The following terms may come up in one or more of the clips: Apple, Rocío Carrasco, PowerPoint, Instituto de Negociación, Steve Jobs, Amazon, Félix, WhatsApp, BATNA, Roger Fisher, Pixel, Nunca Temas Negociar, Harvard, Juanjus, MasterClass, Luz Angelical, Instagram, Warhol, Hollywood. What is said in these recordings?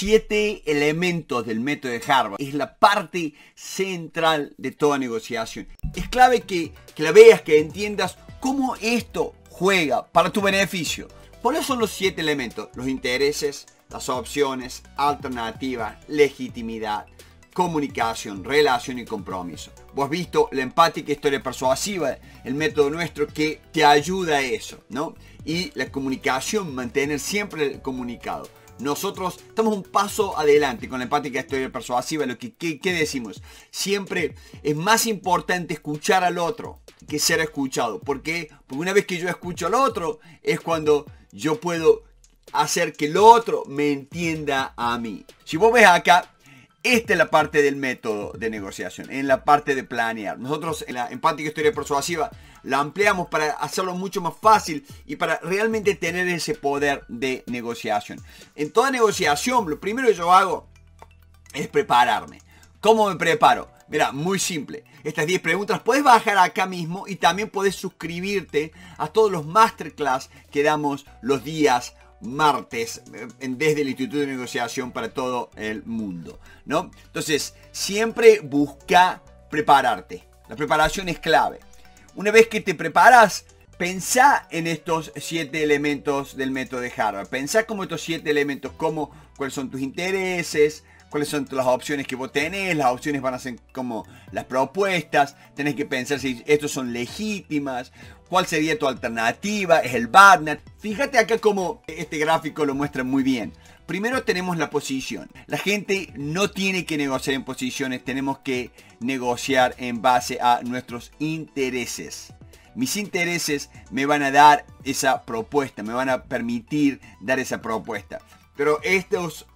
7 elementos del método de Harvard. Es la parte central de toda negociación. Es clave que la veas, que entiendas cómo esto juega para tu beneficio. ¿Cuáles son los 7 elementos? Los intereses, las opciones, alternativas, legitimidad, comunicación, relación y compromiso. Vos has visto la empática historia persuasiva, el método nuestro que te ayuda a eso, ¿no? Y la comunicación, mantener siempre el comunicado. Nosotros estamos un paso adelante con la empática historia persuasiva. Lo que ¿qué decimos? Siempre es más importante escuchar al otro que ser escuchado. ¿Por qué? Porque una vez que yo escucho al otro es cuando yo puedo hacer que el otro me entienda a mí. Si vos ves acá, esta es la parte del método de negociación, en la parte de planear. Nosotros en la empática historia persuasiva la ampliamos para hacerlo mucho más fácil y para realmente tener ese poder de negociación. En toda negociación, lo primero que yo hago es prepararme. ¿Cómo me preparo? Mira, muy simple. Estas 10 preguntas puedes bajar acá mismo y también puedes suscribirte a todos los masterclass que damos los días martes desde el Instituto de Negociación para todo el mundo, ¿no? Entonces, siempre busca prepararte. La preparación es clave. Una vez que te preparas, pensá en estos 7 elementos del método de Harvard. Pensá como estos 7 elementos, como cuáles son tus intereses, cuáles son las opciones que vos tenés. Las opciones van a ser como las propuestas. Tenés que pensar si estos son legítimas. ¿Cuál sería tu alternativa? Es el BATNA. Fíjate acá como este gráfico lo muestra muy bien. Primero tenemos la posición. La gente no tiene que negociar en posiciones. Tenemos que negociar en base a nuestros intereses. Mis intereses me van a dar esa propuesta. Me van a permitir dar esa propuesta. Pero estos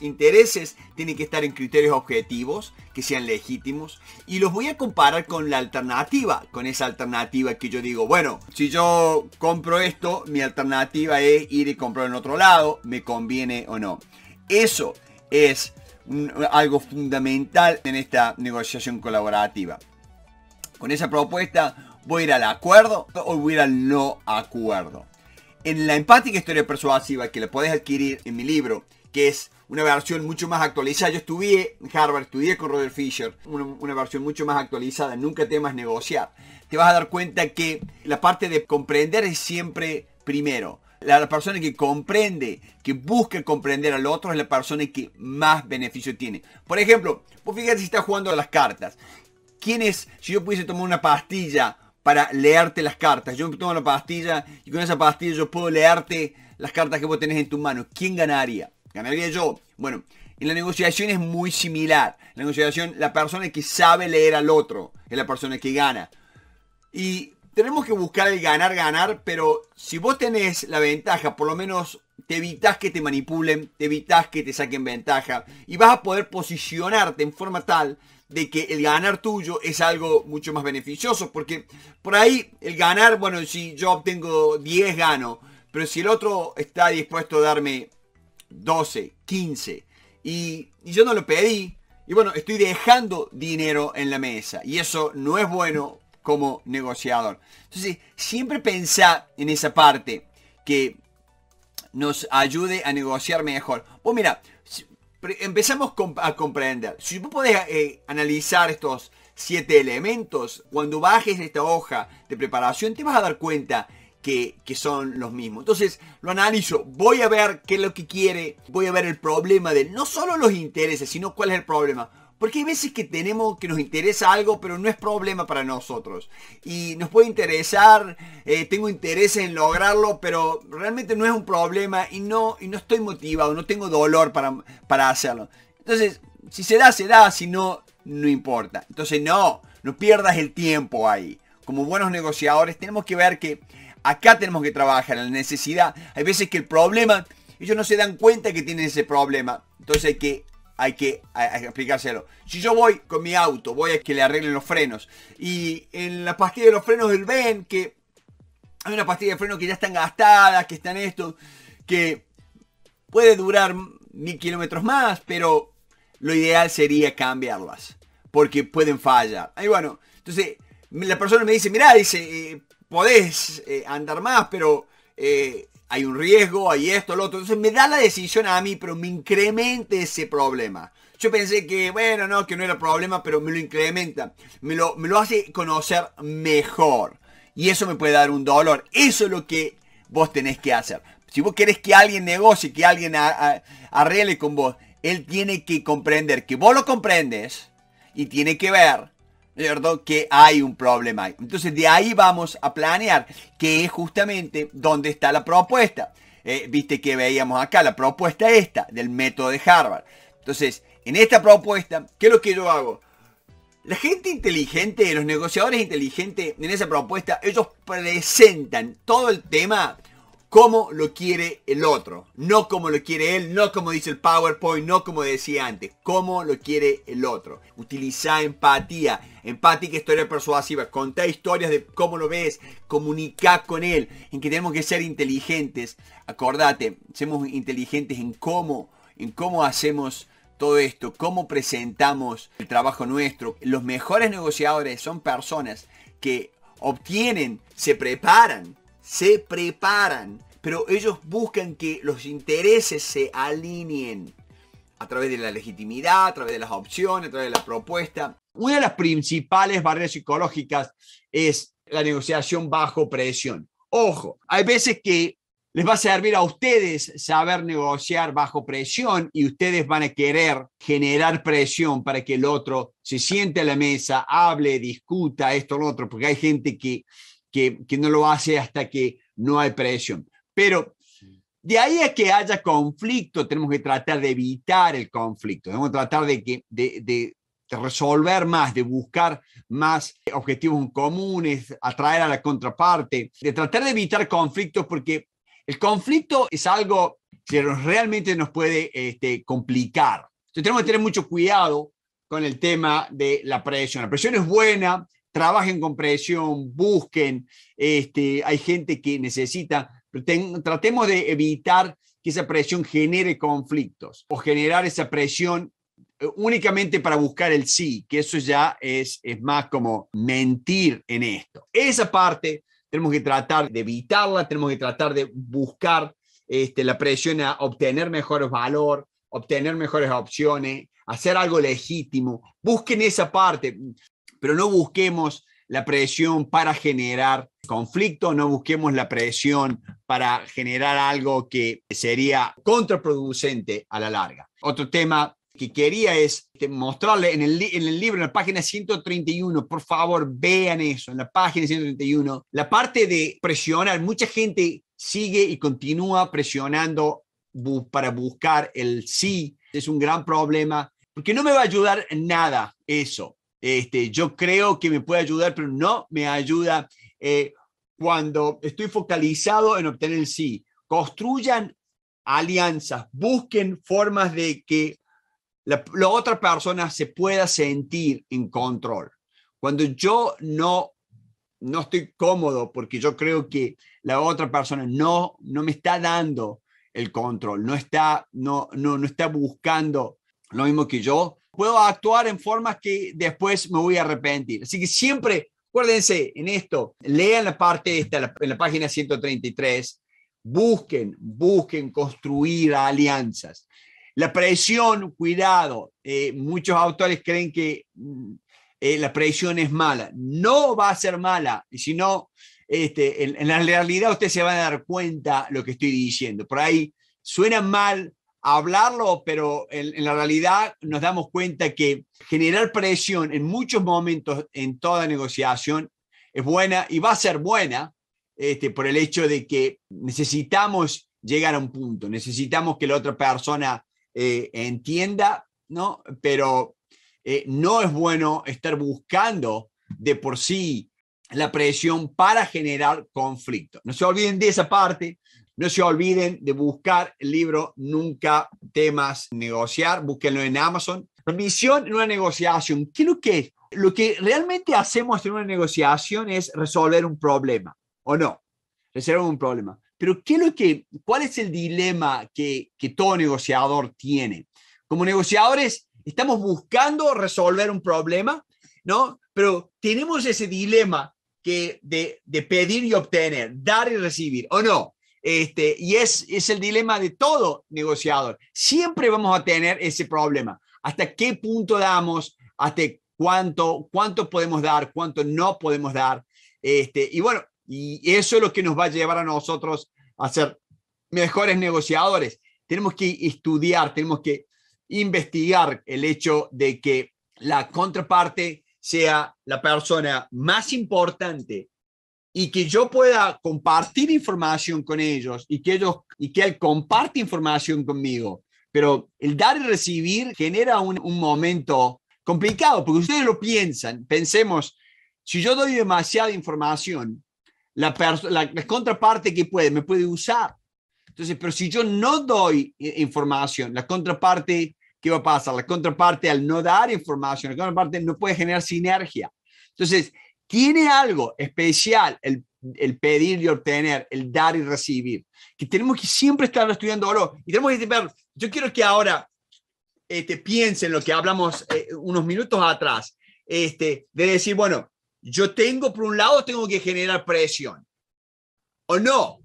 intereses tienen que estar en criterios objetivos, que sean legítimos. Y los voy a comparar con la alternativa, con esa alternativa que yo digo, bueno, si yo compro esto, mi alternativa es ir y comprar en otro lado, ¿me conviene o no? Eso es algo fundamental en esta negociación colaborativa. Con esa propuesta, ¿voy a ir al acuerdo o voy a ir al no acuerdo? En la empática historia persuasiva, que la podés adquirir en mi libro, que es una versión mucho más actualizada. Yo estudié en Harvard, estudié con Roger Fisher, una versión mucho más actualizada. Nunca temas negociar. Te vas a dar cuenta que la parte de comprender es siempre primero. La persona que comprende, que busca comprender al otro, es la persona que más beneficio tiene. Por ejemplo, vos fíjate si estás jugando a las cartas. ¿Quién es? Si yo pudiese tomar una pastilla para leerte las cartas, yo tomo la pastilla y con esa pastilla yo puedo leerte las cartas que vos tenés en tu mano, ¿quién ganaría? ¿Ganaría yo? Bueno, en la negociación es muy similar. La negociación, la persona que sabe leer al otro es la persona que gana. Y tenemos que buscar el ganar, pero si vos tenés la ventaja, por lo menos te evitás que te manipulen, te evitás que te saquen ventaja y vas a poder posicionarte en forma tal de que el ganar tuyo es algo mucho más beneficioso, porque por ahí el ganar, bueno, si yo obtengo 10 gano, pero si el otro está dispuesto a darme 12, 15 y yo no lo pedí, y bueno, estoy dejando dinero en la mesa y eso no es bueno como negociador. Entonces siempre pensá en esa parte que nos ayude a negociar mejor. Pues mira, empezamos a comprender. Si vos podés analizar estos 7 elementos, cuando bajes esta hoja de preparación te vas a dar cuenta que son los mismos. Entonces lo analizo, voy a ver qué es lo que quiere, voy a ver el problema de no solo los intereses, sino cuál es el problema. Porque hay veces que tenemos que nos interesa algo, pero no es problema para nosotros. Y nos puede interesar, tengo interés en lograrlo, pero realmente no es un problema y no estoy motivado, no tengo dolor para hacerlo. Entonces, si se da, se da, si no, no importa. Entonces no pierdas el tiempo ahí. Como buenos negociadores tenemos que ver que acá tenemos que trabajar en la necesidad. Hay veces que el problema, ellos no se dan cuenta que tienen ese problema. Entonces hay que explicárselo. Si yo voy con mi auto, voy a que le arreglen los frenos. Y en la pastilla de los frenos ven que hay una pastilla de frenos que ya están gastadas, que están esto, que puede durar 1000 kilómetros más, pero lo ideal sería cambiarlas, porque pueden fallar. Y bueno, entonces la persona me dice, mirá, dice, podés andar más, pero hay un riesgo, hay esto, lo otro. Entonces me da la decisión a mí, pero me incrementa ese problema. Yo pensé que, bueno, no, que no era problema, pero me lo incrementa. Me lo hace conocer mejor. Y eso me puede dar un dolor. Eso es lo que vos tenés que hacer. Si vos querés que alguien negocie, que alguien arregle con vos, él tiene que comprender que vos lo comprendes y tiene que ver, ¿verdad?, que hay un problema ahí. Entonces de ahí vamos a planear, que es justamente donde está la propuesta. Viste que veíamos acá, la propuesta esta del método de Harvard. Entonces, en esta propuesta, ¿qué es lo que yo hago? La gente inteligente, los negociadores inteligentes en esa propuesta, ellos presentan todo el tema como lo quiere el otro. No como lo quiere él, no como dice el PowerPoint, no como decía antes. Como lo quiere el otro. Utiliza empatía. Empática, historia persuasiva. Contá historias de cómo lo ves. Comunicá con él. En que tenemos que ser inteligentes. Acordate, seamos inteligentes en cómo hacemos todo esto, cómo presentamos el trabajo nuestro. Los mejores negociadores son personas que obtienen, se preparan, pero ellos buscan que los intereses se alineen a través de la legitimidad, a través de las opciones, a través de la propuesta. Una de las principales barreras psicológicas es la negociación bajo presión. Ojo, hay veces que les va a servir a ustedes saber negociar bajo presión y ustedes van a querer generar presión para que el otro se siente a la mesa, hable, discuta esto, lo otro, porque hay gente que no lo hace hasta que no hay presión. Pero de ahí a que haya conflicto, tenemos que tratar de evitar el conflicto, tenemos que tratar de resolver más, de buscar más objetivos en comunes, atraer a la contraparte, de tratar de evitar conflictos, porque el conflicto es algo que realmente nos puede complicar. Entonces tenemos que tener mucho cuidado con el tema de la presión. La presión es buena, trabajen con presión, busquen. Hay gente que necesita, pero tratemos de evitar que esa presión genere conflictos o generar esa presión únicamente para buscar el sí, que eso ya es más como mentir en esto. Esa parte tenemos que tratar de evitarla, tenemos que tratar de buscar la presión a obtener mejores valores, obtener mejores opciones, hacer algo legítimo. Busquen esa parte, pero no busquemos la presión para generar conflicto, no busquemos la presión para generar algo que sería contraproducente a la larga. Otro tema que quería es mostrarle en el libro, en la página 131, por favor vean eso, en la página 131, la parte de presionar. Mucha gente sigue y continúa presionando para buscar el sí. Es un gran problema, porque no me va a ayudar en nada eso. Yo creo que me puede ayudar, pero no me ayuda cuando estoy focalizado en obtener el sí. Construyan alianzas, busquen formas de que la otra persona se pueda sentir en control. Cuando yo no estoy cómodo porque yo creo que la otra persona no me está dando el control, no está buscando lo mismo que yo, puedo actuar en formas que después me voy a arrepentir. Así que siempre, acuérdense en esto, lean la parte esta, en la página 133, busquen construir alianzas. La presión, cuidado, muchos autores creen que la presión es mala. No va a ser mala, sino en la realidad ustedes se van a dar cuenta lo que estoy diciendo. Por ahí suena mal hablarlo, pero en la realidad nos damos cuenta que generar presión en muchos momentos en toda negociación es buena y va a ser buena por el hecho de que necesitamos llegar a un punto, necesitamos que la otra persona entienda, ¿no? Pero no es bueno estar buscando de por sí la presión para generar conflicto. No se olviden de esa parte, no se olviden de buscar el libro Nunca Temas Negociar, búsquenlo en Amazon. Visión en una negociación, ¿qué es lo que es? Lo que realmente hacemos en una negociación es resolver un problema, ¿o no? Resolver un problema. Pero ¿cuál es el dilema que todo negociador tiene? Como negociadores estamos buscando resolver un problema, ¿no? Pero tenemos ese dilema de pedir y obtener, dar y recibir, ¿o no? Y es el dilema de todo negociador. Siempre vamos a tener ese problema. ¿Hasta qué punto damos? ¿Hasta cuánto podemos dar? ¿Cuánto no podemos dar? Y bueno, y eso es lo que nos va a llevar a nosotros a ser mejores negociadores. Tenemos que estudiar, tenemos que investigar el hecho de que la contraparte sea la persona más importante y que yo pueda compartir información con ellos y que él comparte información conmigo. Pero el dar y recibir genera un momento complicado, porque ustedes lo piensan. Pensemos, si yo doy demasiada información, la contraparte que me puede usar. Entonces, pero si yo no doy información, la contraparte, ¿qué va a pasar? La contraparte, al no dar información, la contraparte no puede generar sinergia. Entonces, tiene algo especial el pedir y obtener, el dar y recibir, que tenemos que siempre estar estudiando valor. Y tenemos que ver, yo quiero que ahora piensen lo que hablamos unos minutos atrás, de decir, bueno, yo tengo, por un lado, tengo que generar presión, o no,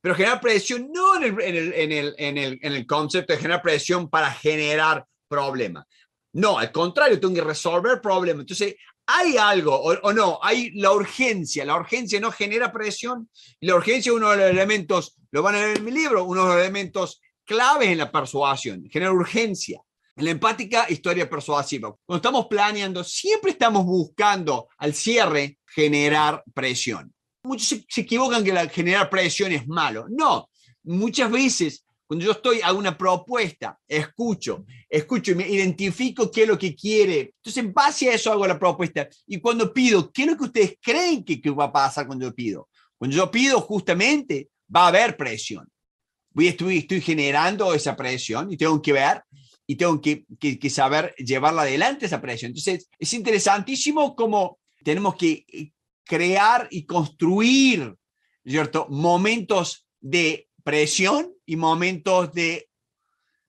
pero generar presión no en el concepto de generar presión para generar problemas. No, al contrario, tengo que resolver problemas. Entonces, hay algo, o no, hay la urgencia. La urgencia no genera presión. La urgencia es uno de los elementos, lo van a ver en mi libro, uno de los elementos claves en la persuasión, genera urgencia. En la empática historia persuasiva, cuando estamos planeando, siempre estamos buscando al cierre generar presión. Muchos se equivocan que generar presión es malo. No, muchas veces cuando yo estoy a una propuesta, escucho y me identifico qué es lo que quiere. Entonces, en base a eso hago la propuesta. Y cuando pido, ¿qué es lo que ustedes creen que va a pasar cuando yo pido? Cuando yo pido, justamente, va a haber presión. Estoy generando esa presión y tengo que ver y tengo que saber llevarla adelante, esa presión. Entonces, es interesantísimo cómo tenemos que crear y construir, ¿cierto?, momentos de presión y momentos de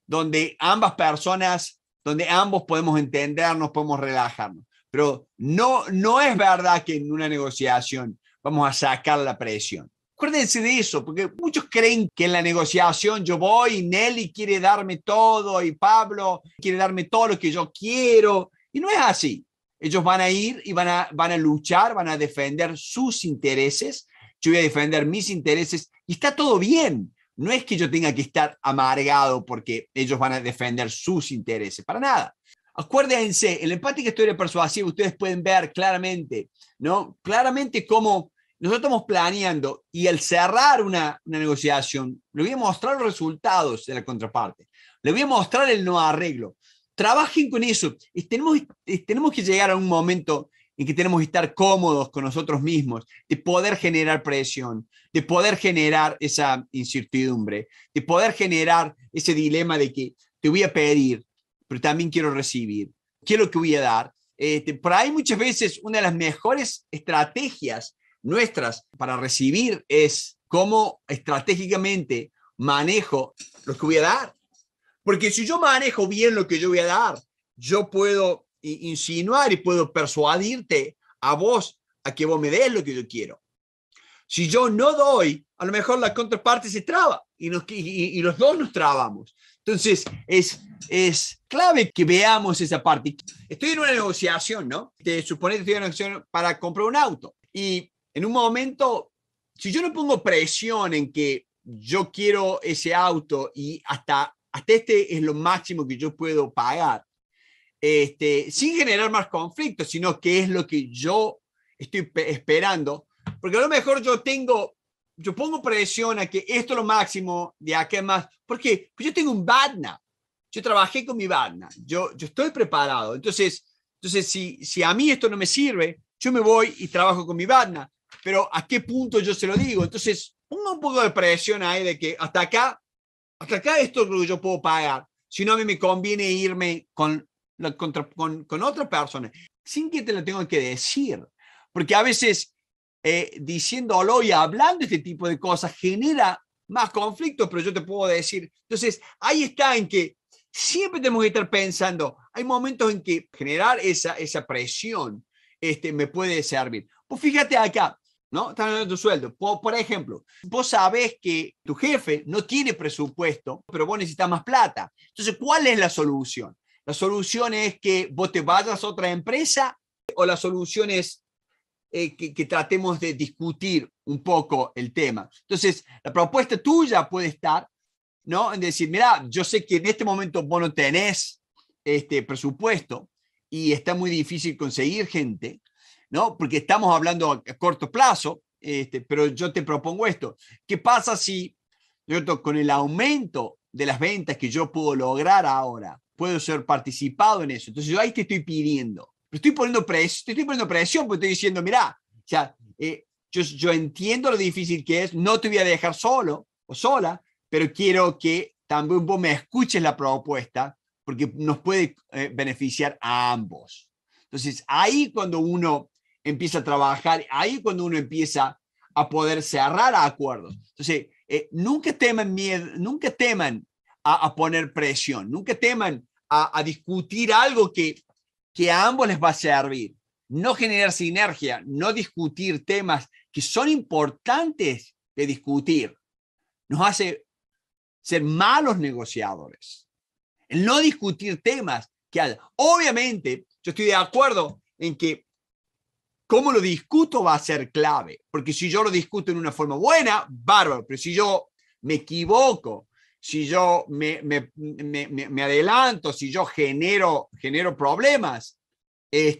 donde ambas personas, donde ambos podemos entendernos, podemos relajarnos. Pero no es verdad que en una negociación vamos a sacar la presión. Acuérdense de eso, porque muchos creen que en la negociación yo voy y Nelly quiere darme todo y Pablo quiere darme todo lo que yo quiero. Y no es así. Ellos van a ir y van a luchar, van a defender sus intereses. Yo voy a defender mis intereses y está todo bien. No es que yo tenga que estar amargado porque ellos van a defender sus intereses, para nada. Acuérdense, en la empática historia persuasiva ustedes pueden ver claramente, ¿no? Claramente cómo nosotros estamos planeando y al cerrar una negociación, le voy a mostrar los resultados de la contraparte. Le voy a mostrar el no arreglo. Trabajen con eso. Tenemos que llegar a un momento en que tenemos que estar cómodos con nosotros mismos, de poder generar presión, de poder generar esa incertidumbre, de poder generar ese dilema de que te voy a pedir, pero también quiero recibir, ¿qué es lo que voy a dar? Por ahí muchas veces una de las mejores estrategias nuestras para recibir es cómo estratégicamente manejo lo que voy a dar. Porque si yo manejo bien lo que yo voy a dar, yo puedo insinuar y puedo persuadirte a vos a que vos me des lo que yo quiero. Si yo no doy, a lo mejor la contraparte se traba y los dos nos trabamos. Entonces, es clave que veamos esa parte. Estoy en una negociación, ¿no? Suponete que estoy en una negociación para comprar un auto. Y en un momento, si yo no pongo presión en que yo quiero ese auto y hasta este es lo máximo que yo puedo pagar, sin generar más conflictos, sino que es lo que yo estoy esperando, porque a lo mejor yo pongo presión a que esto es lo máximo, de aquí más, porque yo tengo un BATNA, yo trabajé con mi BATNA, yo estoy preparado, entonces si a mí esto no me sirve, yo me voy y trabajo con mi BATNA, pero ¿a qué punto yo se lo digo? Entonces, pongo un poco de presión ahí de que hasta acá esto es lo que yo puedo pagar, si no a mí me conviene irme con otra persona, sin que te lo tenga que decir, porque a veces diciéndolo y hablando este tipo de cosas genera más conflictos, pero yo te puedo decir, entonces ahí está en que siempre tenemos que estar pensando, hay momentos en que generar esa presión me puede servir. Pues fíjate acá, ¿no? Están hablando de tu sueldo. Por ejemplo, vos sabés que tu jefe no tiene presupuesto, pero vos necesitas más plata. Entonces, ¿cuál es la solución? ¿La solución es que vos te vayas a otra empresa? ¿O la solución es que tratemos de discutir un poco el tema? Entonces, la propuesta tuya puede estar, ¿no?, en decir, mira, yo sé que en este momento vos no tenés presupuesto y está muy difícil conseguir gente, ¿no?, porque estamos hablando a corto plazo, pero yo te propongo esto. ¿Qué pasa si yo, con el aumento de las ventas que yo puedo lograr ahora, puedo ser participado en eso? Entonces, yo ahí te estoy pidiendo. Estoy poniendo presión porque estoy diciendo, mirá, yo entiendo lo difícil que es, no te voy a dejar solo o sola, pero quiero que también vos me escuches la propuesta porque nos puede beneficiar a ambos. Entonces, ahí cuando uno empieza a trabajar, ahí cuando uno empieza a poder cerrar acuerdos. Entonces, nunca teman miedo, nunca teman a poner presión, nunca teman a discutir algo que a ambos les va a servir, no generar sinergia, no discutir temas que son importantes de discutir, nos hace ser malos negociadores. El no discutir temas que hay. Obviamente, yo estoy de acuerdo en que cómo lo discuto va a ser clave, porque si yo lo discuto en una forma buena, bárbaro, pero si yo me equivoco, si yo me adelanto, si yo genero problemas,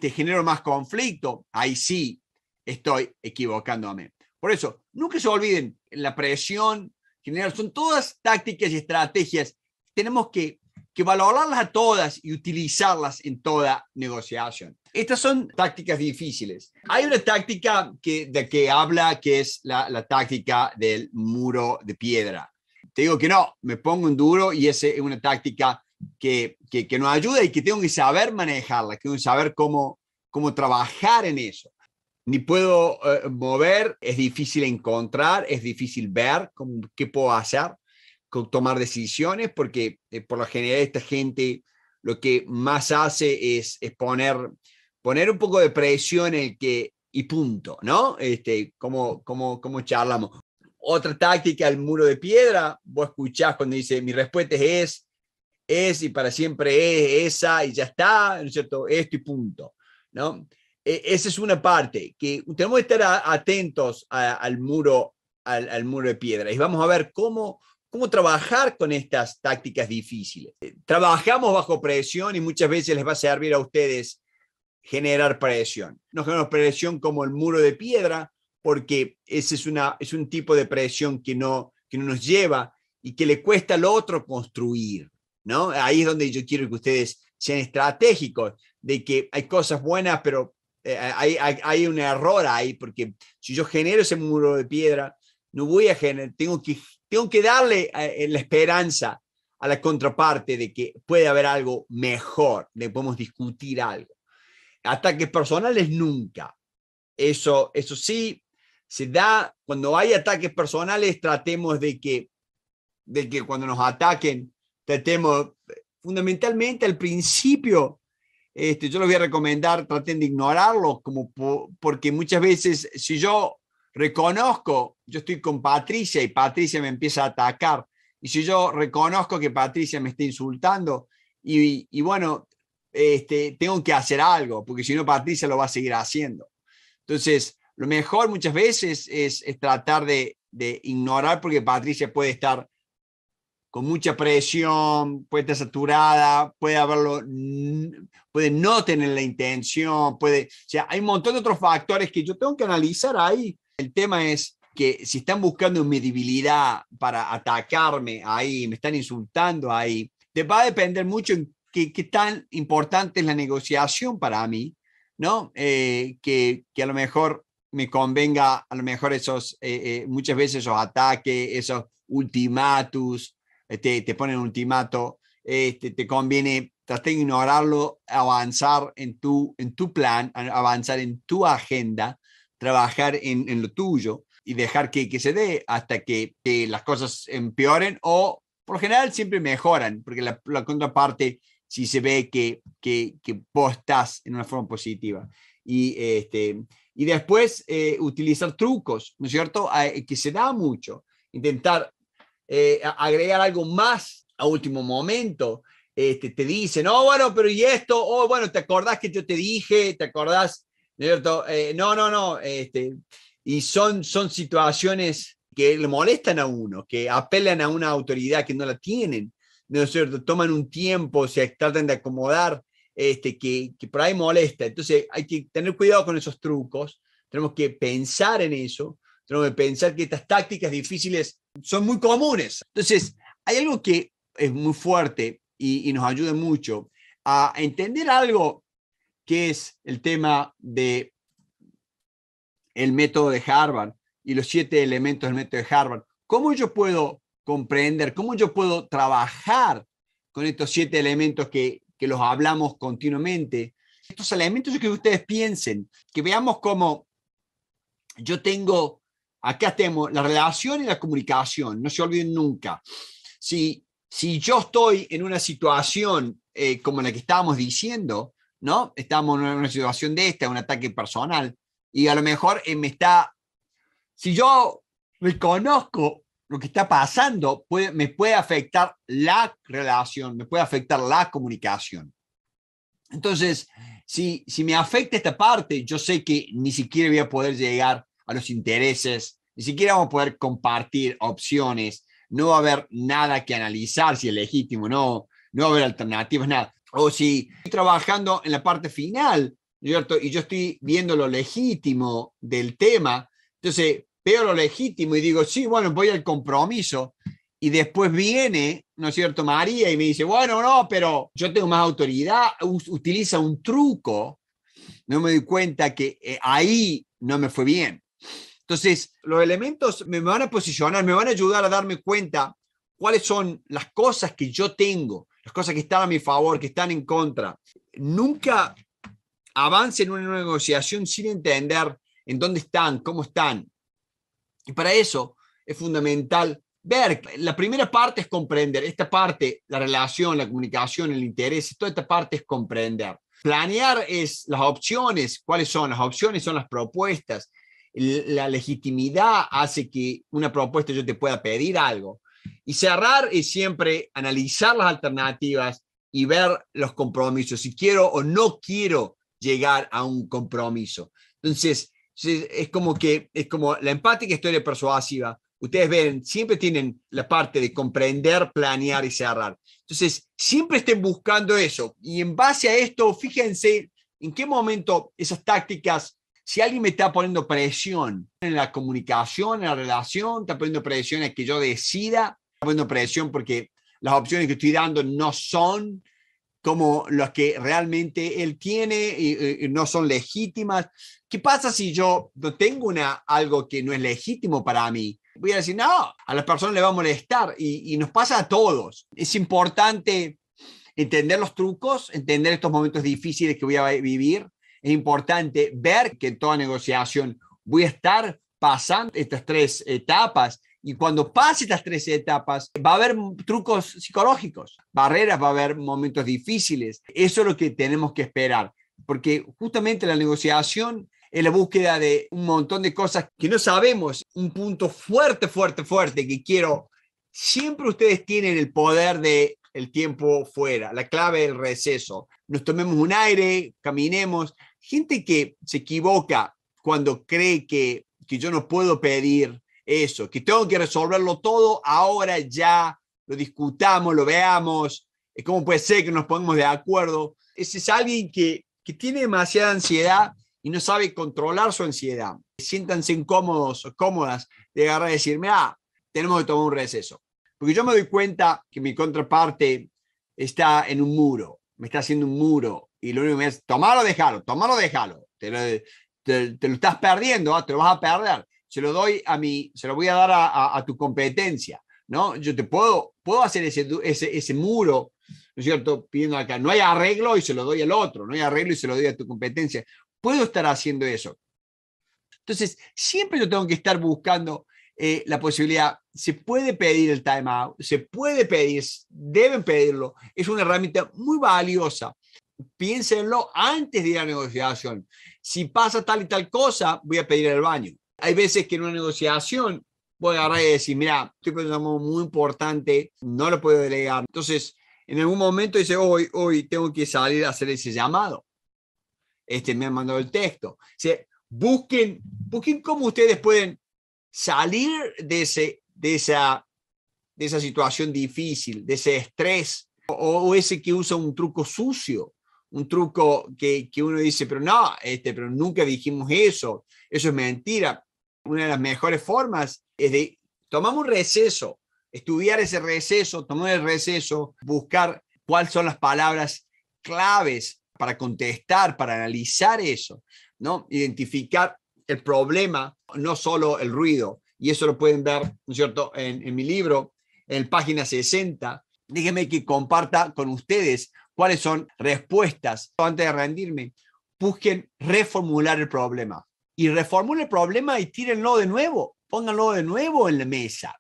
genero más conflicto, ahí sí estoy equivocándome. Por eso, nunca se olviden, la presión general, son todas tácticas y estrategias. Tenemos que valorarlas a todas y utilizarlas en toda negociación. Estas son tácticas difíciles. Hay una táctica de que habla, que es la táctica del muro de piedra. Te digo que no, me pongo en duro y esa es una táctica que nos ayuda y que tengo que saber manejarla, que tengo que saber cómo trabajar en eso. Ni puedo mover, es difícil encontrar, es difícil ver qué puedo hacer, tomar decisiones, porque por lo general esta gente lo que más hace es poner un poco de presión en el que, y punto, ¿no? Cómo charlamos. Otra táctica, el muro de piedra, vos escuchás cuando dice, mi respuesta es y para siempre es esa y ya está, ¿no es cierto? Esto y punto, ¿no? Esa es una parte que tenemos que estar atentos al muro de piedra y vamos a ver cómo trabajar con estas tácticas difíciles. Trabajamos bajo presión y muchas veces les va a servir a ustedes generar presión. No generamos presión como el muro de piedra, porque ese es un tipo de presión que no nos lleva y que le cuesta al otro construir, ¿no? Ahí es donde yo quiero que ustedes sean estratégicos, de que hay cosas buenas, pero hay un error ahí, porque si yo genero ese muro de piedra, no voy a generar, tengo que darle la esperanza a la contraparte de que puede haber algo mejor, de que podemos discutir algo. Ataques personales nunca. Eso sí. Se da, cuando hay ataques personales, tratemos de que cuando nos ataquen, tratemos, fundamentalmente al principio, yo les voy a recomendar, traten de ignorarlos, porque muchas veces, si yo reconozco, yo estoy con Patricia y Patricia me empieza a atacar, y si yo reconozco que Patricia me está insultando, y bueno, tengo que hacer algo, porque si no Patricia lo va a seguir haciendo. Entonces, lo mejor muchas veces es tratar de ignorar, porque Patricia puede estar con mucha presión, puede estar saturada, puede no tener la intención, hay un montón de otros factores que yo tengo que analizar ahí. El tema es que si están buscando mi debilidad para atacarme ahí, me están insultando ahí, va a depender mucho en qué tan importante es la negociación para mí, ¿no? Que a lo mejor me convenga, a lo mejor muchas veces esos ataques, esos ultimátus, te ponen un ultimato, te conviene, trata de ignorarlo, avanzar en tu plan, avanzar en tu agenda, trabajar en lo tuyo y dejar que se dé hasta que las cosas empeoren o por lo general siempre mejoran, porque la contraparte, si se ve que vos estás en una forma positiva. y después utilizar trucos, ¿no es cierto?, que se da mucho. Intentar agregar algo más a último momento. Te dicen, oh, bueno, pero ¿y esto? Oh, bueno, ¿te acordás que yo te dije? ¿Te acordás? ¿No es cierto? No. Y son situaciones que le molestan a uno, que apelan a una autoridad que no la tienen, ¿no es cierto? Toman un tiempo, o sea, tratan de acomodar, que por ahí molesta. Entonces hay que tener cuidado con esos trucos, tenemos que pensar en eso, tenemos que pensar que estas tácticas difíciles son muy comunes. Entonces hay algo que es muy fuerte y nos ayuda mucho a entender algo que es el tema de el método de Harvard y los 7 elementos del método de Harvard. ¿Cómo yo puedo comprender? ¿Cómo yo puedo trabajar con estos 7 elementos que los hablamos continuamente? Estos elementos yo quiero que ustedes piensen, que veamos cómo yo tengo, acá tenemos la relación y la comunicación, no se olviden nunca. Si yo estoy en una situación como la que estábamos diciendo, ¿no? Estamos en una situación de un ataque personal, y a lo mejor si yo reconozco lo que está pasando, me puede afectar la relación, me puede afectar la comunicación. Entonces, si me afecta esta parte, yo sé que ni siquiera voy a poder llegar a los intereses, ni siquiera vamos a poder compartir opciones, no va a haber nada que analizar si es legítimo, no va a haber alternativas, nada. O si estoy trabajando en la parte final, ¿cierto? Y yo estoy viendo lo legítimo del tema, entonces veo lo legítimo y digo, sí, bueno, voy al compromiso, y después viene, ¿no es cierto?, María y me dice, bueno, no, pero yo tengo más autoridad, utiliza un truco, no me doy cuenta que ahí no me fue bien. Entonces, los elementos me van a posicionar, me van a ayudar a darme cuenta cuáles son las cosas que yo tengo, las cosas que están a mi favor, que están en contra. Nunca avancen en una negociación sin entender en dónde están, cómo están. Y para eso es fundamental ver, la primera parte es comprender, esta parte, la relación, la comunicación, el interés, toda esta parte es comprender. Planear es las opciones, ¿cuáles son? Las opciones son las propuestas. La legitimidad hace que una propuesta yo te pueda pedir algo. Y cerrar es siempre analizar las alternativas y ver los compromisos, si quiero o no quiero llegar a un compromiso. Entonces, es como la empática historia persuasiva. Ustedes ven, siempre tienen la parte de comprender, planear y cerrar. Entonces, siempre estén buscando eso. Y en base a esto, fíjense en qué momento esas tácticas, si alguien me está poniendo presión en la comunicación, en la relación, está poniendo presión a que yo decida, está poniendo presión porque las opciones que estoy dando no son como las que realmente él tiene y no son legítimas. ¿Qué pasa si yo no tengo algo que no es legítimo para mí? Voy a decir, no, a la persona le va a molestar y nos pasa a todos. Es importante entender los trucos, entender estos momentos difíciles que voy a vivir. Es importante ver que en toda negociación voy a estar pasando estas 3 etapas. Y cuando pase estas 3 etapas, va a haber trucos psicológicos, barreras, va a haber momentos difíciles. Eso es lo que tenemos que esperar, porque justamente la negociación es la búsqueda de un montón de cosas que no sabemos. Un punto fuerte, fuerte, fuerte que quiero. Siempre ustedes tienen el poder del tiempo fuera, la clave del receso. Nos tomemos un aire, caminemos. Gente que se equivoca cuando cree que yo no puedo pedir eso, que tengo que resolverlo todo ahora ya, lo discutamos, lo veamos, cómo puede ser que nos pongamos de acuerdo. Ese es alguien que tiene demasiada ansiedad y no sabe controlar su ansiedad. Siéntanse incómodos o cómodas de agarrar y decirme, tenemos que tomar un receso. Porque yo me doy cuenta que mi contraparte está en un muro, me está haciendo un muro, y lo único que me hace es tomarlo, déjalo, te lo estás perdiendo, te lo vas a perder. Se lo voy a dar a tu competencia, ¿no? Yo te puedo hacer ese muro, ¿no es cierto? Pidiendo acá, no hay arreglo y se lo doy al otro, no hay arreglo y se lo doy a tu competencia. Puedo estar haciendo eso. Entonces, siempre yo tengo que estar buscando la posibilidad, se puede pedir el time out, deben pedirlo, es una herramienta muy valiosa. piénsenlo antes de ir a la negociación. Si pasa tal y tal cosa, voy a pedir el baño. Hay veces que en una negociación voy a agarrar y decir, mira, estoy pensando muy importante, no lo puedo delegar. Entonces, en algún momento dice, hoy tengo que salir a hacer ese llamado. Me han mandado el texto. O sea, busquen cómo ustedes pueden salir de esa situación difícil, de ese estrés, o ese que usa un truco sucio, un truco que uno dice, pero no, pero nunca dijimos eso, eso es mentira. Una de las mejores formas es de tomar un receso, estudiar ese receso, tomar el receso, buscar cuáles son las palabras claves para contestar, para analizar eso, ¿no? Identificar el problema, no solo el ruido. Y eso lo pueden ver, ¿no es cierto?, en mi libro, en página 60. Déjenme que comparta con ustedes cuáles son respuestas. Antes de rendirme, busquen reformular el problema. Y reformulen el problema y tírenlo de nuevo. Pónganlo de nuevo en la mesa.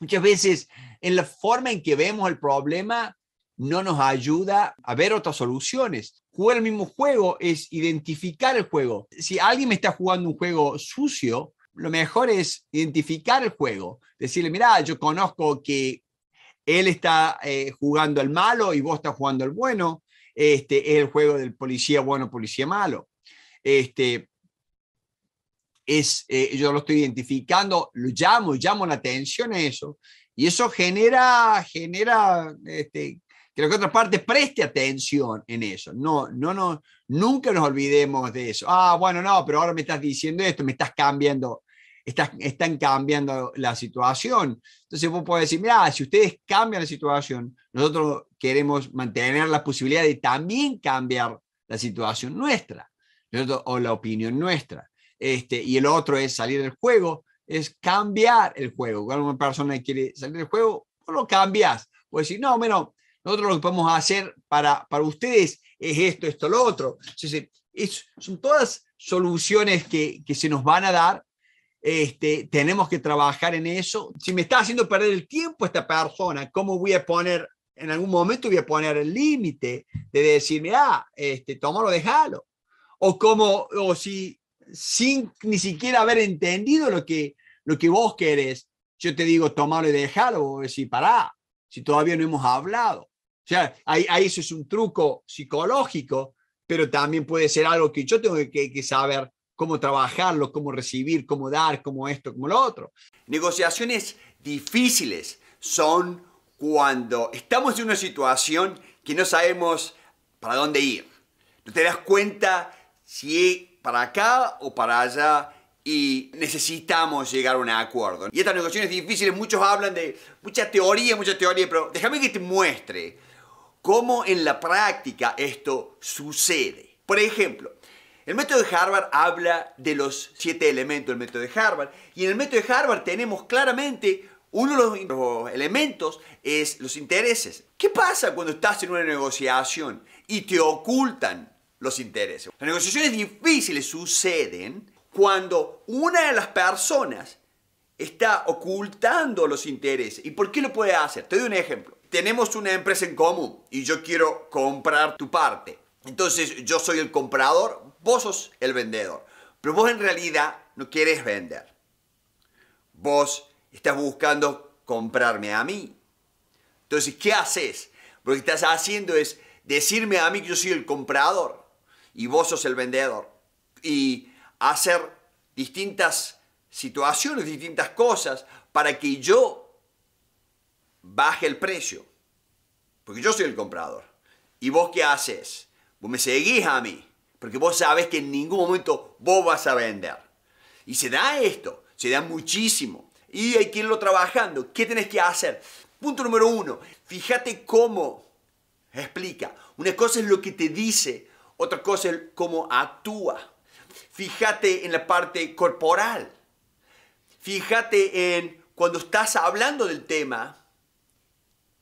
Muchas veces, en la forma en que vemos el problema, no nos ayuda a ver otras soluciones. Jugar el mismo juego es identificar el juego. Si alguien me está jugando un juego sucio, lo mejor es identificar el juego. Decirle, mira, yo conozco que él está jugando al malo y vos estás jugando al bueno. Este es el juego del policía bueno, policía malo. Yo lo estoy identificando, lo llamo la atención a eso. Y eso genera creo que otra parte preste atención en eso. No, nunca nos olvidemos de eso. Ah, bueno, no, pero ahora me estás diciendo esto, me estás cambiando, están cambiando la situación. Entonces vos podés decir, mira, si ustedes cambian la situación, nosotros queremos mantener la posibilidad de también cambiar la situación nuestra, o la opinión nuestra. Y el otro es salir del juego, es cambiar el juego. Cuando una persona quiere salir del juego, vos lo cambiás. Puedes decir, no, bueno, nosotros lo que podemos hacer para ustedes es esto, lo otro. Entonces, son todas soluciones que se nos van a dar. Tenemos que trabajar en eso. Si me está haciendo perder el tiempo esta persona, ¿cómo voy a poner? En algún momento voy a poner el límite de decir, mira, tómalo, déjalo. O si sin ni siquiera haber entendido lo que vos querés, yo te digo, tómalo y déjalo, vos decís, pará, si todavía no hemos hablado. O sea, ahí eso es un truco psicológico, pero también puede ser algo que yo tengo que saber cómo trabajarlo, cómo recibir, cómo dar, cómo esto, cómo lo otro. Negociaciones difíciles son cuando estamos en una situación que no sabemos para dónde ir. No te das cuenta si para acá o para allá y necesitamos llegar a un acuerdo. Y estas negociaciones difíciles, muchos hablan de mucha teoría, pero déjame que te muestre cómo en la práctica esto sucede. Por ejemplo, el método de Harvard habla de los 7 elementos del método de Harvard, y en el método de Harvard tenemos claramente uno de los elementos es los intereses. ¿Qué pasa cuando estás en una negociación y te ocultan los intereses? Las negociaciones difíciles suceden cuando una de las personas está ocultando los intereses. ¿Y por qué lo puede hacer? Te doy un ejemplo. Tenemos una empresa en común y yo quiero comprar tu parte. Entonces yo soy el comprador, vos sos el vendedor. Pero vos en realidad no querés vender. Vos estás buscando comprarme a mí. Entonces, ¿qué haces? Lo que estás haciendo es decirme a mí que yo soy el comprador y vos sos el vendedor. Y hacer distintas situaciones, distintas cosas para que yo baje el precio. Porque yo soy el comprador. ¿Y vos qué haces? Vos me seguís a mí. Porque vos sabés que en ningún momento vos vas a vender. Y se da esto. Se da muchísimo. Y hay que irlo trabajando. ¿Qué tenés que hacer? Punto número 1. Fíjate cómo explica. Una cosa es lo que te dice. Otra cosa es cómo actúa. Fíjate en la parte corporal. Fíjate en cuando estás hablando del tema.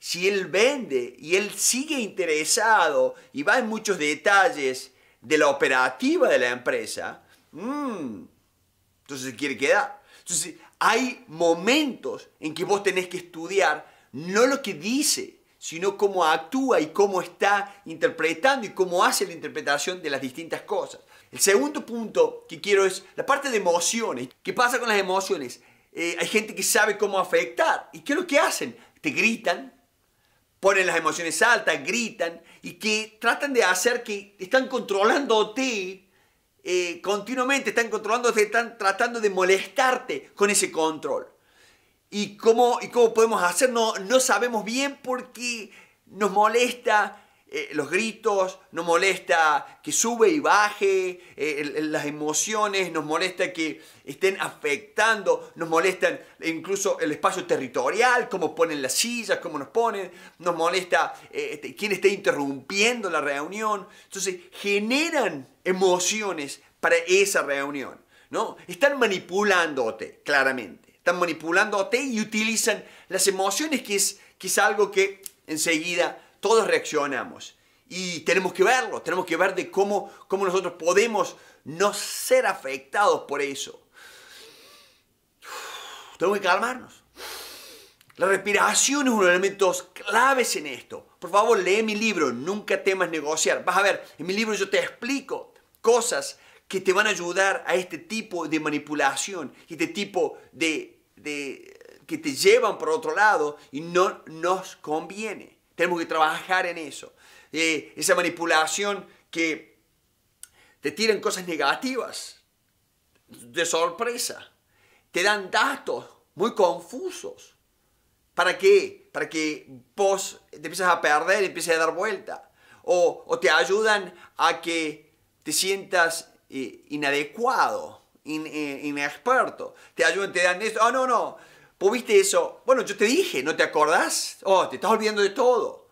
Si él vende y él sigue interesado y va en muchos detalles de la operativa de la empresa, entonces se quiere quedar. Entonces hay momentos en que vos tenés que estudiar no lo que dice, sino cómo actúa y cómo está interpretando y cómo hace la interpretación de las distintas cosas. El segundo punto que quiero es la parte de emociones. ¿Qué pasa con las emociones? Hay gente que sabe cómo afectar. ¿Y qué es lo que hacen? Te gritan, ponen las emociones altas, gritan, y que tratan de hacer que están controlándote continuamente, están controlándote, están tratando de molestarte con ese control. ¿Y cómo podemos hacer? No sabemos bien porque nos molesta los gritos, nos molesta que sube y baje, las emociones, nos molesta que estén afectando, nos molestan incluso el espacio territorial, cómo ponen las sillas, cómo nos ponen, nos molesta quién está interrumpiendo la reunión. Entonces generan emociones para esa reunión, ¿no? Están manipulándote, claramente. Están manipulándote y utilizan las emociones, que es algo que enseguida todos reaccionamos. Y tenemos que verlo, tenemos que ver de cómo nosotros podemos no ser afectados por eso. Tenemos que calmarnos. La respiración es uno de los elementos claves en esto. Por favor, lee mi libro, Nunca temas negociar. Vas a ver, en mi libro yo te explico cosas que te van a ayudar a este tipo de manipulación, este tipo que te llevan por otro lado y no nos conviene. Tenemos que trabajar en eso. Esa manipulación que te tiran cosas negativas, de sorpresa, te dan datos muy confusos. ¿Para qué? Para que vos te empieces a perder, empieces a dar vuelta. O te ayudan a que te sientas inadecuado, inexperto. Te ayudan, te dan esto. Oh, no. ¿Vos viste eso? Bueno, yo te dije, ¿no te acordás? Oh, te estás olvidando de todo.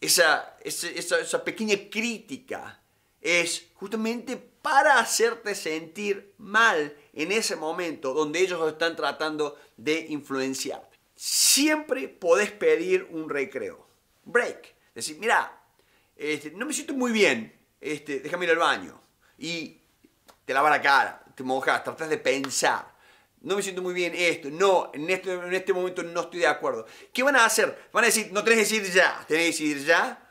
Esa pequeña crítica es justamente para hacerte sentir mal en ese momento donde ellos están tratando de influenciar. Siempre podés pedir un recreo. Break. Decir, mira, no me siento muy bien, déjame ir al baño. Y te lavas la cara, te mojas, tratas de pensar. No me siento muy bien esto, en este momento no estoy de acuerdo. ¿Qué van a hacer? Van a decir, no tenés que decir ya, tenés que decir ya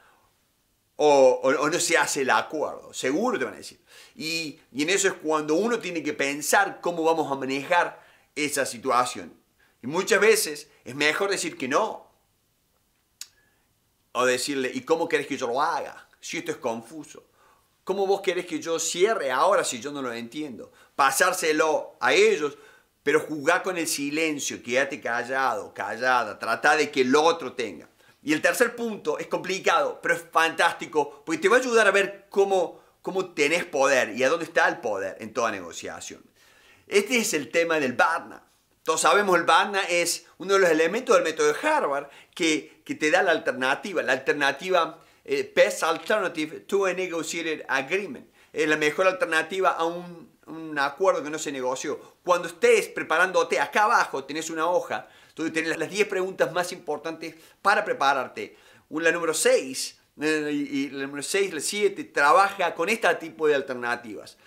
o no se hace el acuerdo. Seguro te van a decir. Y en eso es cuando uno tiene que pensar cómo vamos a manejar esa situación. Y muchas veces es mejor decir que no. O decirle, ¿y cómo querés que yo lo haga? Si esto es confuso. ¿Cómo vos querés que yo cierre ahora si yo no lo entiendo? Pasárselo a ellos, pero jugá con el silencio, quédate callado, callada, trata de que el otro tenga. Y el tercer punto es complicado, pero es fantástico, porque te va a ayudar a ver cómo tenés poder y a dónde está el poder en toda negociación. Este es el tema del BATNA. Todos sabemos el BATNA es uno de los elementos del método de Harvard que te da la alternativa, Best Alternative to a Negotiated Agreement. Es la mejor alternativa a un acuerdo que no se negoció. Cuando estés preparándote, acá abajo tenés una hoja donde tenés las 10 preguntas más importantes para prepararte. La número 6 y la número 6, la 7, trabaja con este tipo de alternativas.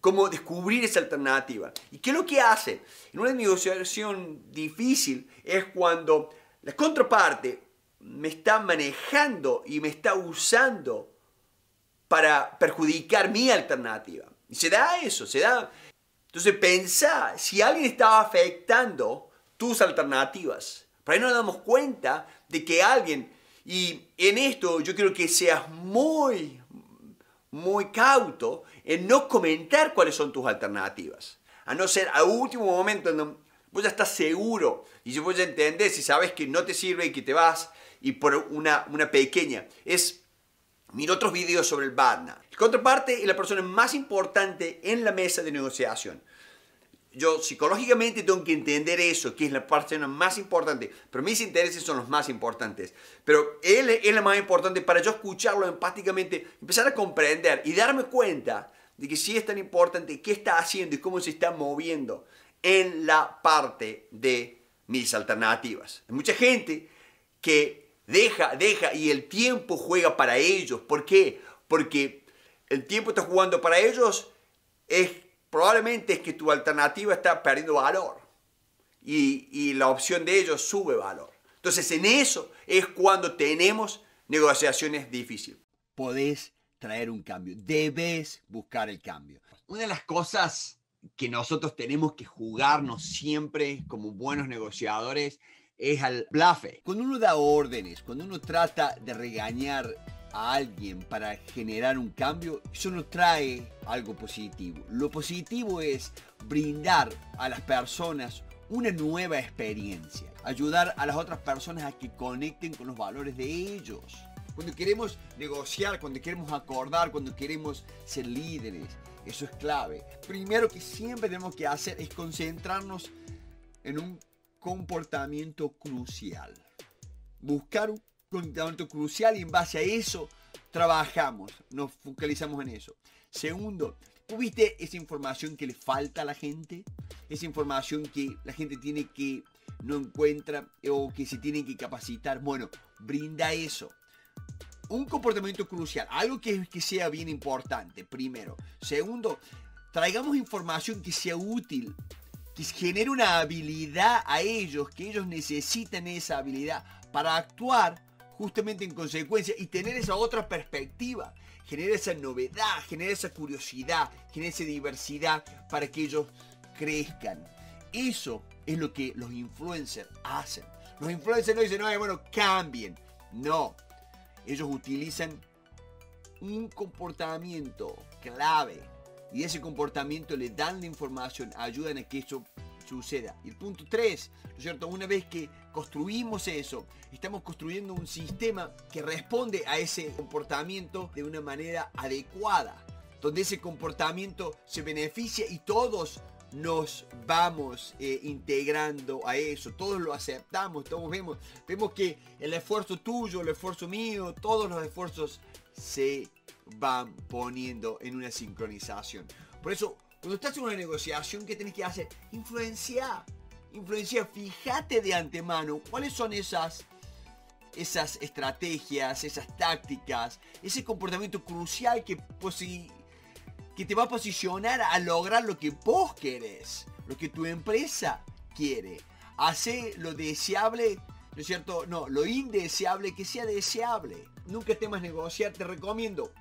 Cómo descubrir esa alternativa. ¿Y qué es lo que hace? En una negociación difícil es cuando la contraparte me está manejando y me está usando para perjudicar mi alternativa. Y se da eso, se da. Entonces pensá, si alguien está afectando tus alternativas, por ahí nos damos cuenta de que alguien, y en esto yo creo que seas muy, muy cauto en no comentar cuáles son tus alternativas. A no ser a último momento en donde vos ya estás seguro y yo voy a entender si sabes que no te sirve y que te vas. Y por una pequeña, mira otros videos sobre el BATNA. El contraparte es la persona más importante en la mesa de negociación. Yo psicológicamente tengo que entender eso, que es la persona más importante, pero mis intereses son los más importantes. Pero él es la más importante para yo escucharlo empáticamente, empezar a comprender y darme cuenta de que sí es tan importante, qué está haciendo y cómo se está moviendo en la parte de mis alternativas. Hay mucha gente que deja y el tiempo juega para ellos. ¿Por qué? Porque el tiempo está jugando para ellos, probablemente es que tu alternativa está perdiendo valor y la opción de ellos sube valor. Entonces, en eso es cuando tenemos negociaciones difíciles. Podés traer un cambio, debes buscar el cambio. Una de las cosas que nosotros tenemos que jugarnos siempre como buenos negociadores es al bluff. Cuando uno da órdenes, cuando uno trata de regañar a alguien para generar un cambio, eso no trae algo positivo. Lo positivo es brindar a las personas una nueva experiencia, ayudar a las otras personas a que conecten con los valores de ellos. Cuando queremos negociar, cuando queremos acordar, cuando queremos ser líderes, eso es clave. Primero que siempre tenemos que hacer es concentrarnos en un comportamiento crucial. Buscar un comportamiento crucial y en base a eso trabajamos, nos focalizamos en eso. Segundo, ¿tuviste esa información que le falta a la gente? Esa información que la gente tiene que no encuentra o que se tiene que capacitar. Bueno, brinda eso. Un comportamiento crucial, algo que sea bien importante, primero. Segundo, traigamos información que sea útil, que genere una habilidad a ellos, que ellos necesitan esa habilidad para actuar justamente en consecuencia y tener esa otra perspectiva. Genera esa novedad, genera esa curiosidad, genera esa diversidad para que ellos crezcan. Eso es lo que los influencers hacen. Los influencers no dicen, no, bueno, cambien. No. Ellos utilizan un comportamiento clave y ese comportamiento le dan la información, ayudan a que eso suceda. Y el punto 3, ¿no es cierto? Una vez que construimos eso, estamos construyendo un sistema que responde a ese comportamiento de una manera adecuada, donde ese comportamiento se beneficia y todos nos vamos integrando a eso, todos lo aceptamos, todos vemos que el esfuerzo tuyo, el esfuerzo mío, todos los esfuerzos se van poniendo en una sincronización. Por eso, cuando estás en una negociación, ¿qué tenés que hacer? Influenciar, fíjate de antemano cuáles son esas estrategias, esas tácticas, ese comportamiento crucial que te va a posicionar a lograr lo que vos querés, lo que tu empresa quiere. Hace lo deseable, ¿no es cierto? No, lo indeseable que sea deseable. Nunca temas negociar, te recomiendo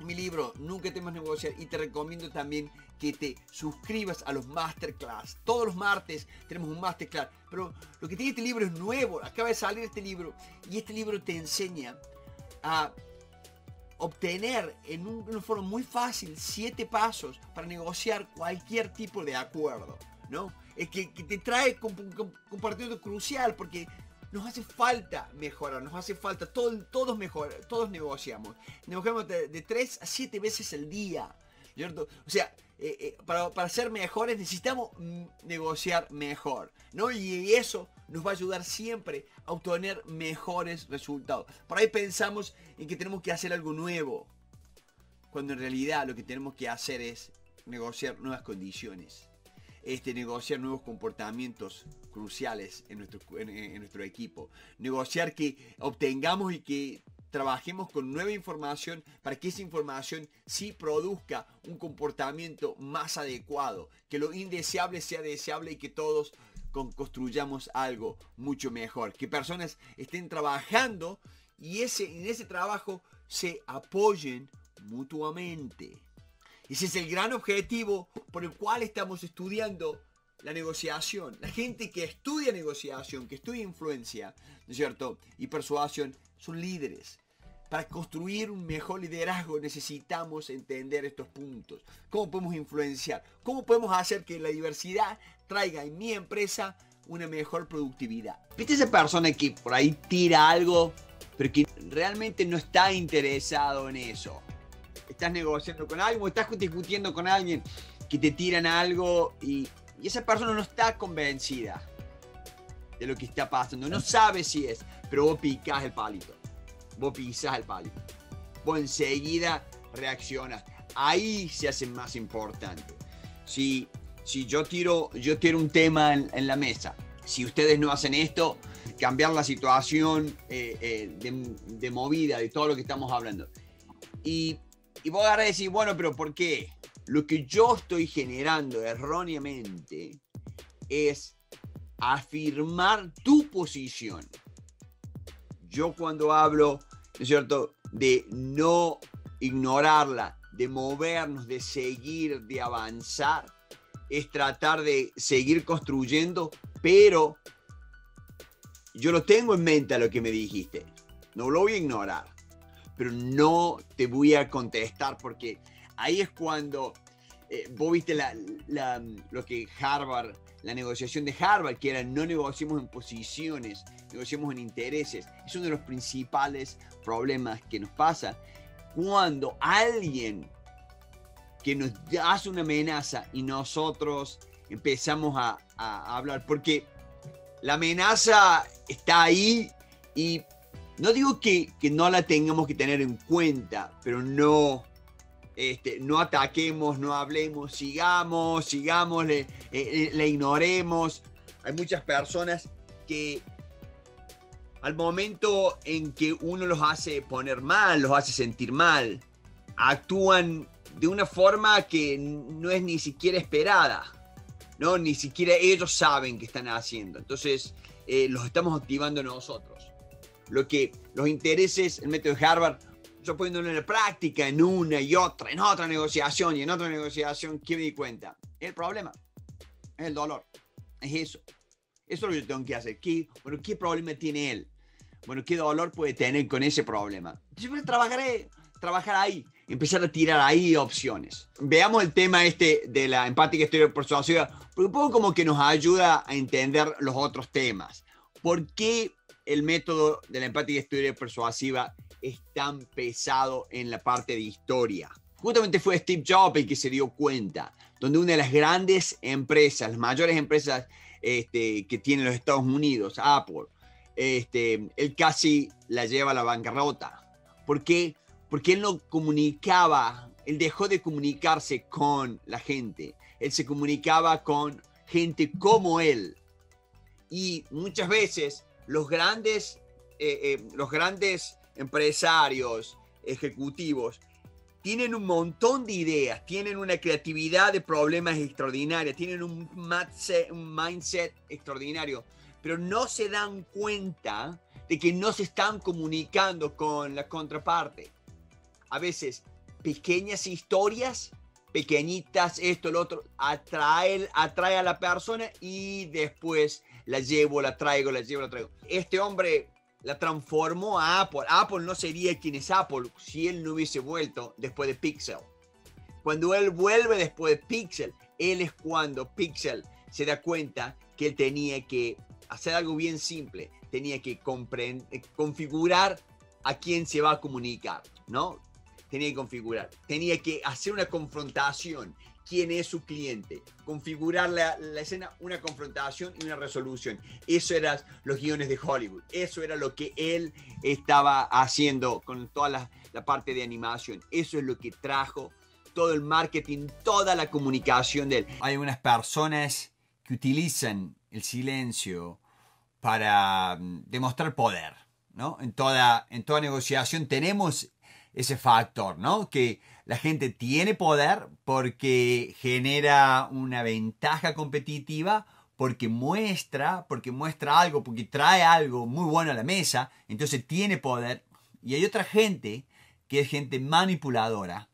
mi libro, Nunca temas negociar, y te recomiendo también que te suscribas a los masterclass. Todos los martes tenemos un masterclass, pero lo que tiene este libro es nuevo, acaba de salir este libro, y este libro te enseña a obtener en una forma muy fácil 7 pasos para negociar cualquier tipo de acuerdo, ¿no? Es que te trae compartiendo crucial porque nos hace falta mejorar, nos hace falta, todos mejorar, todos negociamos de 3 a 7 veces al día, ¿cierto? O sea, para ser mejores necesitamos negociar mejor, ¿no? Y eso nos va a ayudar siempre a obtener mejores resultados. Por ahí pensamos en que tenemos que hacer algo nuevo, cuando en realidad lo que tenemos que hacer es negociar nuevas condiciones, negociar nuevos comportamientos cruciales en nuestro equipo, negociar que obtengamos y que trabajemos con nueva información para que esa información sí produzca un comportamiento más adecuado, que lo indeseable sea deseable y que todos construyamos algo mucho mejor, que personas estén trabajando y en ese trabajo se apoyen mutuamente. Ese es el gran objetivo por el cual estamos estudiando la negociación. La gente que estudia negociación, que estudia influencia, ¿no es cierto? Y persuasión, son líderes. Para construir un mejor liderazgo necesitamos entender estos puntos. ¿Cómo podemos influenciar? ¿Cómo podemos hacer que la diversidad traiga en mi empresa una mejor productividad? ¿Viste esa persona que por ahí tira algo, pero que realmente no está interesado en eso? Estás negociando con alguien o estás discutiendo con alguien que te tiran algo y esa persona no está convencida de lo que está pasando. No sabe si es, pero vos picás el palito. Vos pisás el palo, vos enseguida reaccionas. Ahí se hace más importante. Si yo tiro un tema en la mesa, si ustedes no hacen esto, cambiar la situación de movida, de todo lo que estamos hablando. Y vos agarrás y decís, bueno, pero ¿por qué? Lo que yo estoy generando erróneamente es afirmar tu posición. Yo cuando hablo, ¿no es cierto?, de no ignorarla, de movernos, de seguir, de avanzar, es tratar de seguir construyendo, pero yo lo tengo en mente a lo que me dijiste. No lo voy a ignorar, pero no te voy a contestar, porque ahí es cuando vos viste lo que Harvard, la negociación de Harvard, que era no negociemos en posiciones, negociemos en intereses. Es uno de los principales problemas que nos pasa cuando alguien que nos hace una amenaza y nosotros empezamos a hablar, porque la amenaza está ahí y no digo que no la tengamos que tener en cuenta, pero no ataquemos, no hablemos, sigamos, la ignoremos. Hay muchas personas que al momento en que uno los hace poner mal, los hace sentir mal, actúan de una forma que no es ni siquiera esperada, ¿no? Ni siquiera ellos saben qué están haciendo. Entonces, los estamos activando nosotros. Los intereses, el método de Harvard, yo poniéndolo en la práctica, en una y otra, en otra negociación y en otra negociación, ¿qué me di cuenta? Es el problema, es el dolor, es eso. Eso es lo que yo tengo que hacer. ¿Qué problema tiene él? Bueno, ¿qué dolor puede tener con ese problema? Yo voy a trabajar ahí, empezar a tirar ahí opciones. Veamos el tema de la empática exterior persuasiva, porque un poco como que nos ayuda a entender los otros temas. ¿Por qué el método de la empática exterior persuasiva es tan pesado en la parte de historia? Justamente fue Steve Jobs el que se dio cuenta, donde una de las grandes empresas, las mayores empresas que tiene los Estados Unidos, Apple, él casi la lleva a la bancarrota. ¿Por qué? Porque él no comunicaba, él dejó de comunicarse con la gente. Él se comunicaba con gente como él. Y muchas veces los grandes empresarios, ejecutivos, tienen un montón de ideas, tienen una creatividad de problemas extraordinaria, tienen un mindset extraordinario, pero no se dan cuenta de que no se están comunicando con la contraparte. A veces, pequeñas historias, pequeñitas, esto, lo otro, atrae a la persona y después la traigo. Este hombre la transformó a Apple. Apple no sería quien es Apple si él no hubiese vuelto después de Pixel. Cuando él vuelve después de Pixel, él es cuando Pixel se da cuenta que él tenía que hacer algo bien simple. Tenía que configurar a quién se va a comunicar, ¿no? Tenía que configurar, tenía que hacer una confrontación, quién es su cliente, configurar la escena, una confrontación y una resolución. Eso eran los guiones de Hollywood, eso era lo que él estaba haciendo con toda la parte de animación, eso es lo que trajo todo el marketing, toda la comunicación de él. Hay unas personas que utilizan el silencio para demostrar poder, ¿no? En toda negociación tenemos ese factor, ¿no? Que la gente tiene poder porque genera una ventaja competitiva, porque muestra algo, porque trae algo muy bueno a la mesa, entonces tiene poder. Y hay otra gente que es gente manipuladora,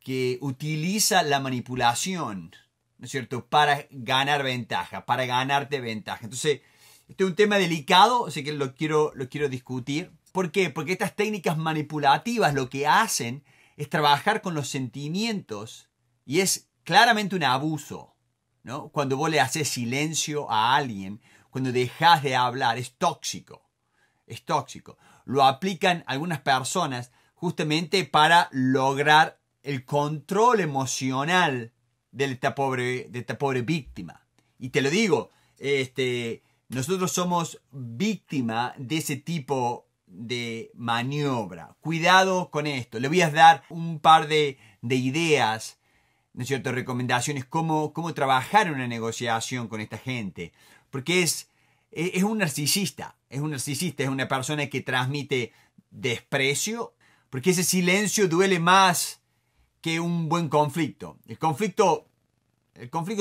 que utiliza la manipulación, ¿no es cierto?, para ganar ventaja, para ganarte ventaja. Entonces, este es un tema delicado, así que lo quiero discutir. ¿Por qué? Porque estas técnicas manipulativas lo que hacen es trabajar con los sentimientos y es claramente un abuso, ¿no? Cuando vos le haces silencio a alguien, cuando dejas de hablar, es tóxico. Es tóxico. Lo aplican algunas personas justamente para lograr el control emocional de esta pobre víctima. Y te lo digo, nosotros somos víctima de ese tipo de maniobra. Cuidado con esto. Le voy a dar un par de ideas, ¿no es cierto?, recomendaciones, cómo trabajar en una negociación con esta gente. Porque es un narcisista. Es un narcisista, es una persona que transmite desprecio. Porque ese silencio duele más que un buen conflicto. El conflicto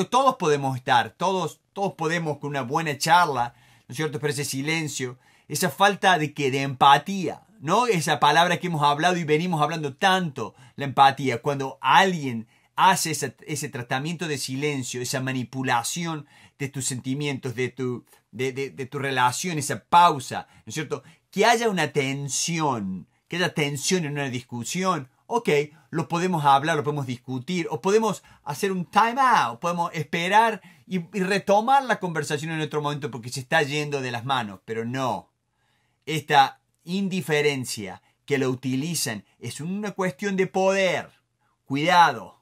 todos podemos estar, todos podemos con una buena charla, ¿no es cierto? Pero ese silencio esa falta de que de empatía, ¿no? Esa palabra que hemos hablado y venimos hablando tanto, la empatía. Cuando alguien hace ese tratamiento de silencio, esa manipulación de tus sentimientos, de tu relación, esa pausa, ¿no es cierto? Que haya una tensión, que haya tensión en una discusión, ok, lo podemos hablar, lo podemos discutir, o podemos hacer un time out, podemos esperar y retomar la conversación en otro momento porque se está yendo de las manos, pero no. Esta indiferencia que lo utilizan es una cuestión de poder. Cuidado,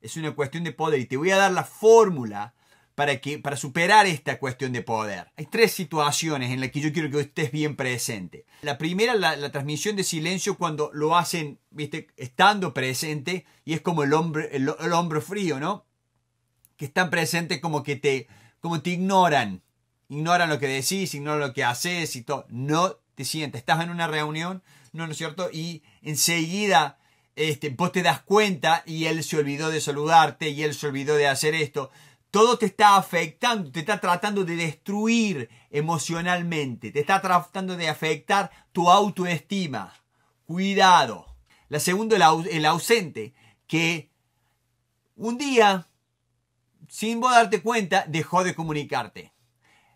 es una cuestión de poder. Y te voy a dar la fórmula para superar esta cuestión de poder. Hay tres situaciones en las que yo quiero que estés bien presente. La primera, la transmisión de silencio cuando lo hacen, ¿viste? Estando presente, y es como el hombro frío, ¿no? Que están presentes como que te ignoran. Ignoran lo que decís, ignoran lo que haces y todo. No te sientas. Estás en una reunión, ¿no es cierto? Y enseguida vos te das cuenta y él se olvidó de saludarte y él se olvidó de hacer esto. Todo te está afectando, te está tratando de destruir emocionalmente, te está tratando de afectar tu autoestima. Cuidado. La segunda, el ausente, que un día, sin vos darte cuenta, dejó de comunicarte.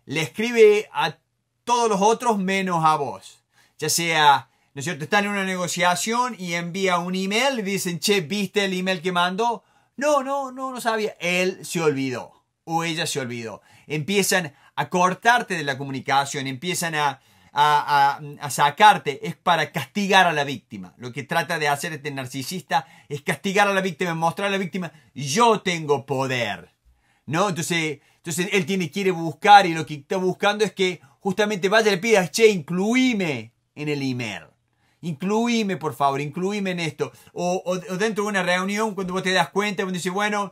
Le escribe a todos los otros menos a vos. Ya sea, ¿no es cierto?, están en una negociación y envía un email y dicen, che, ¿viste el email que mandó? No sabía. Él se olvidó o ella se olvidó. Empiezan a cortarte de la comunicación, empiezan a sacarte. Es para castigar a la víctima. Lo que trata de hacer este narcisista es castigar a la víctima, mostrar a la víctima, yo tengo poder, ¿no? Entonces él quiere buscar y lo que está buscando es que justamente vaya y le pidas, che, incluíme en el email. Incluíme, por favor, incluíme en esto. O dentro de una reunión, cuando vos te das cuenta, cuando dices, bueno,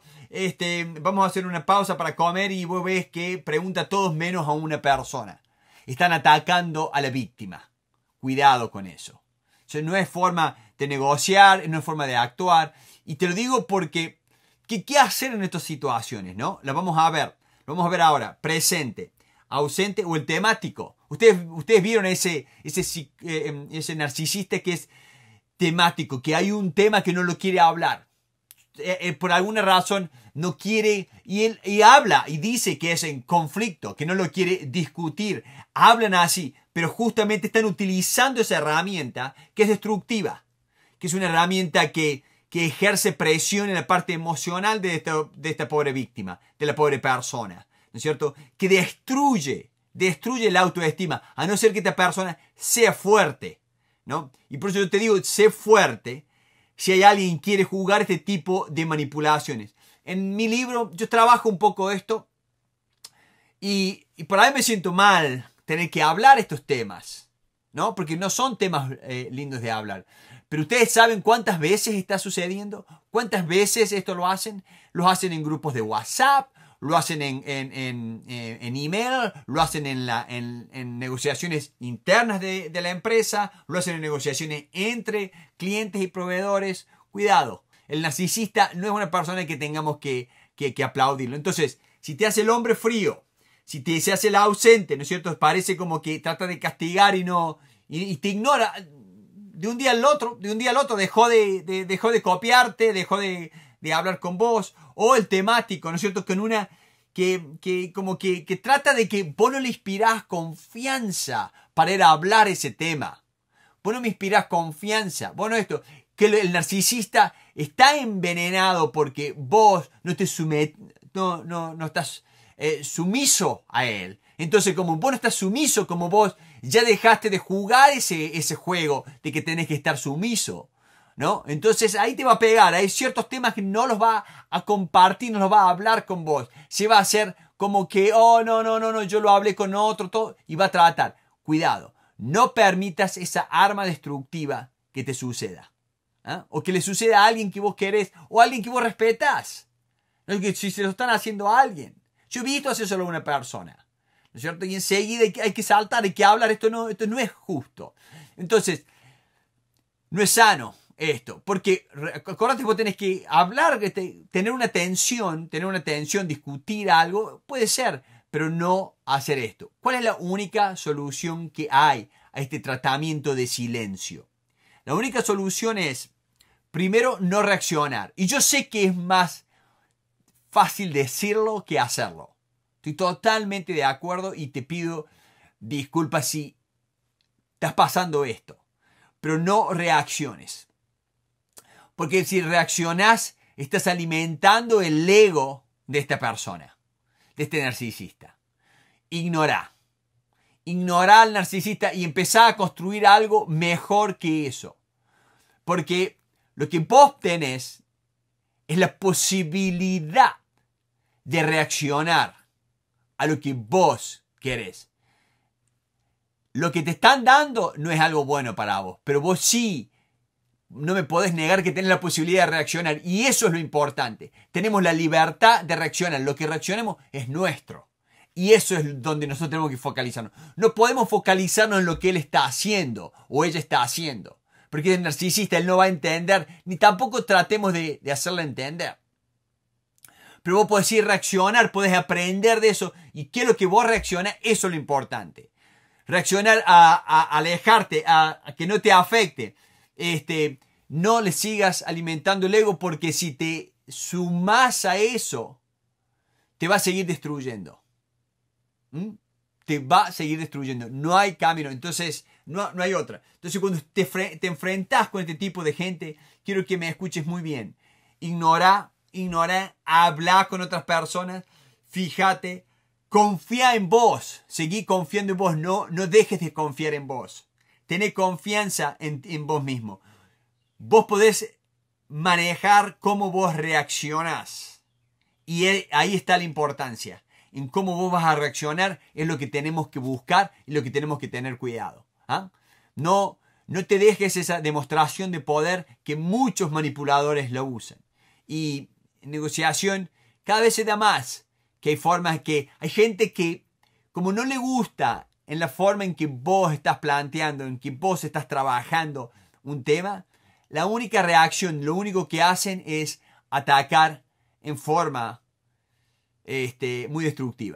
vamos a hacer una pausa para comer y vos ves que pregunta a todos menos a una persona. Están atacando a la víctima. Cuidado con eso. O sea, no es forma de negociar, no es forma de actuar. Y te lo digo porque, ¿qué hacer en estas situaciones, no? Las vamos a ver. Lo vamos a ver ahora. Presente, ausente o el temático. Ustedes vieron ese narcisista que es temático, que hay un tema que no lo quiere hablar. Por alguna razón no quiere, y habla y dice que es en conflicto, que no lo quiere discutir. Hablan así, pero justamente están utilizando esa herramienta que es destructiva, que es una herramienta que ejerce presión en la parte emocional de esta pobre víctima, de la pobre persona, ¿no es cierto? Que destruye la autoestima, a no ser que esta persona sea fuerte, ¿no? Y por eso yo te digo, sé fuerte si hay alguien que quiere jugar este tipo de manipulaciones. En mi libro yo trabajo un poco esto y por ahí me siento mal tener que hablar estos temas, ¿no? Porque no son temas lindos de hablar. Pero ustedes saben cuántas veces está sucediendo, cuántas veces esto lo hacen. Lo hacen en grupos de WhatsApp, lo hacen en email, lo hacen en negociaciones internas de la empresa, lo hacen en negociaciones entre clientes y proveedores. Cuidado, el narcisista no es una persona que tengamos que aplaudirlo. Entonces, si te hace el hombre frío, si se hace el ausente, ¿no es cierto? Parece como que trata de castigar y te ignora. De un día al otro dejó de copiarte, dejó de hablar con vos, o el temático, ¿no es cierto?, con una que trata de que vos no le inspirás confianza para ir a hablar ese tema. Vos no me inspirás confianza. Bueno, esto, que el narcisista está envenenado porque vos no estás sumiso a él. Entonces, como vos no estás sumiso, como vos ya dejaste de jugar ese juego de que tenés que estar sumiso, ¿no? Entonces ahí te va a pegar. Hay ciertos temas que no los va a compartir, no los va a hablar con vos. Se va a hacer como que, oh, no, yo lo hablé con otro, todo, y va a tratar. Cuidado, no permitas esa arma destructiva que te suceda, ¿eh? O que le suceda a alguien que vos querés o a alguien que vos respetás. ¿No? Que si se lo están haciendo a alguien. Yo he visto hacer solo a una persona, ¿no es cierto? Y enseguida hay que saltar, hay que hablar. Esto no es justo. Entonces, no es sano. Esto, porque acordate, vos tenés que hablar, tener una tensión, discutir algo, puede ser, pero no hacer esto. ¿Cuál es la única solución que hay a este tratamiento de silencio? La única solución es, primero, no reaccionar. Y yo sé que es más fácil decirlo que hacerlo. Estoy totalmente de acuerdo y te pido disculpas si estás pasando esto. Pero no reacciones. Porque si reaccionás, estás alimentando el ego de esta persona, de este narcisista. Ignorá. Ignorá al narcisista y empezá a construir algo mejor que eso. Porque lo que vos tenés es la posibilidad de reaccionar a lo que vos querés. Lo que te están dando no es algo bueno para vos, pero vos sí, no me podés negar que tenés la posibilidad de reaccionar. Y eso es lo importante. Tenemos la libertad de reaccionar. Lo que reaccionemos es nuestro. Y eso es donde nosotros tenemos que focalizarnos. No podemos focalizarnos en lo que él está haciendo o ella está haciendo. Porque el narcisista, él no va a entender, ni tampoco tratemos de hacerla entender. Pero vos podés ir a reaccionar, podés aprender de eso. Y qué es lo que vos reaccionás, eso es lo importante. Reaccionar a alejarte, a que no te afecte. No le sigas alimentando el ego, porque si te sumás a eso, te va a seguir destruyendo. Te va a seguir destruyendo. No hay camino. Entonces, no hay otra. Entonces, cuando te enfrentas con este tipo de gente, quiero que me escuches muy bien. Ignora, habla con otras personas, fíjate, confía en vos, seguí confiando en vos, no dejes de confiar en vos. Tené confianza en vos mismo. Vos podés manejar cómo vos reaccionás. Y ahí está la importancia. En cómo vos vas a reaccionar es lo que tenemos que buscar y lo que tenemos que tener cuidado. No te dejes esa demostración de poder que muchos manipuladores lo usan. Y negociación cada vez se da más. Que hay formas que... Hay gente que, como no le gusta en la forma en que vos estás planteando, en que vos estás trabajando un tema, la única reacción, lo único que hacen es atacar en forma muy destructiva.